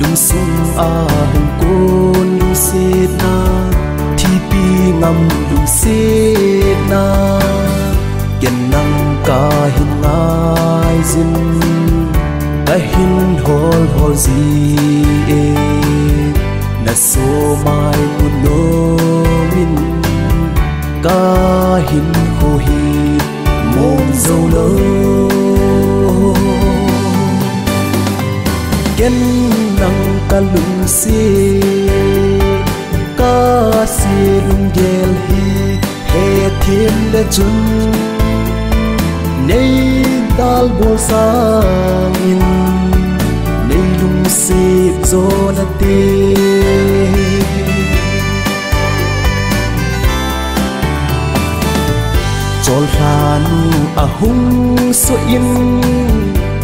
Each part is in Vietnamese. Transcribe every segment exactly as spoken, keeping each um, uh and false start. lung sung à hùng côn đu xít na thi pi ngầm đu xít na gần năm ca hình ai dân cái hình hồn hồn gì là số mai buồn nô min ca hình hồ hi mồm dâu lâu kén nặng ca lùng xì ca xì lùng gel hi hè thiên lệ chun nay đal bồ sang in nay lùng xì dâu na ti chọn lanu à hung so in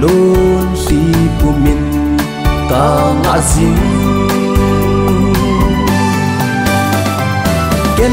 luôn si của mình cả ngã dính kén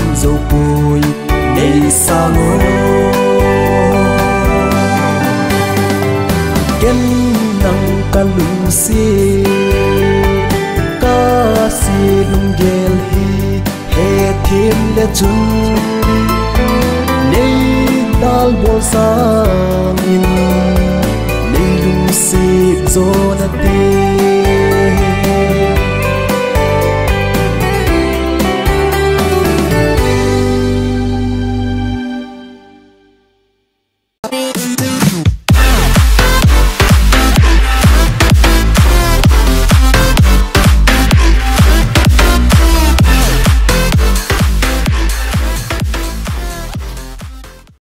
dâu cùi nay xa ngô kén nặng ca lùng xì ca xì lùng gel hi hè thêm lệ chun nay đal bồ sa min nay lùng xì do na ti